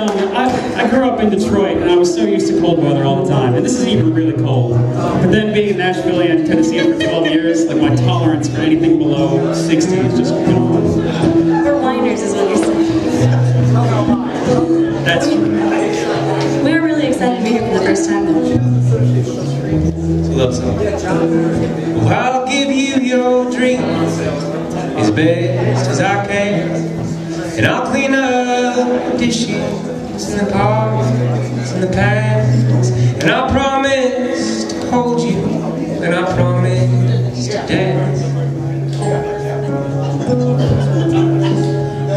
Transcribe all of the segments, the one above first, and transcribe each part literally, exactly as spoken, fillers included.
Um, I, I grew up in Detroit, and I was so used to cold weather all the time, and this is even really cold. But then being in Nashville and Tennessee for twelve years, like my tolerance for anything below sixty is just gone. We're whiners is what you're saying. That's true. We were really excited to be here for the first time, though. It's a love song. Well, I'll give you your dreams as best as I can. And I'll clean up dishes in the parks and the past. And I promise to hold you, and I promise to dance.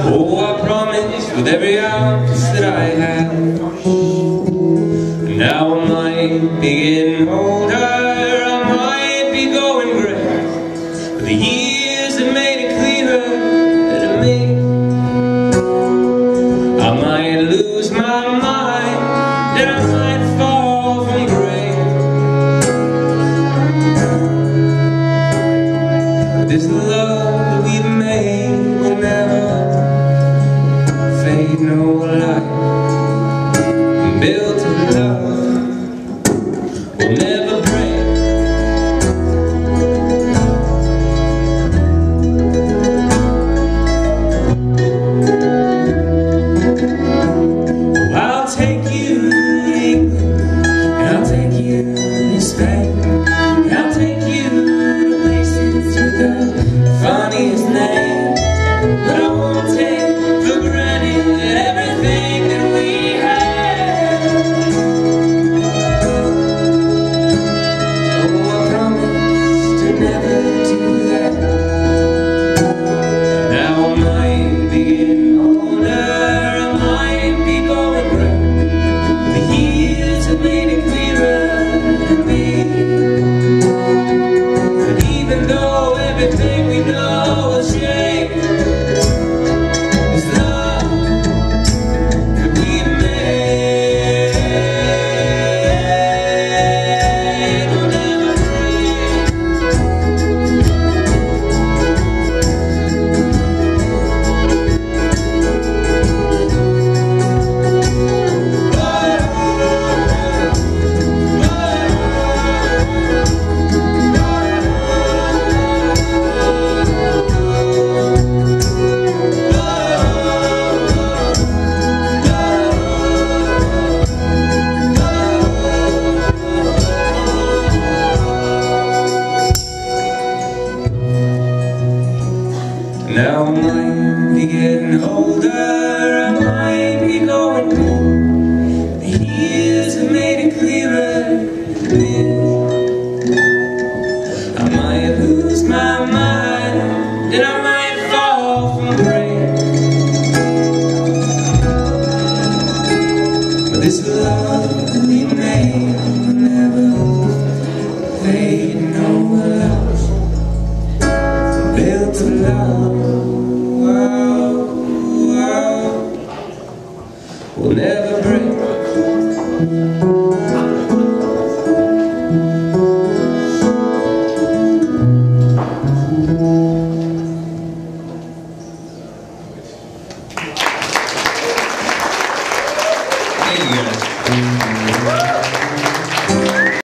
Oh, I promise with every ounce that I have. Now I might be getting older, I might be going gray, but the years have made it clearer that it made. I might lose my mind, and I might fall from grace. But this love that we've made will never fade, no light. And built in love will never break. Now I might be getting older, I might be going cold. The years have made it clearer to me. I might lose my mind, and I might fall from grace. But this love we made will never fade, no love. Built to love, wow, wow, we'll never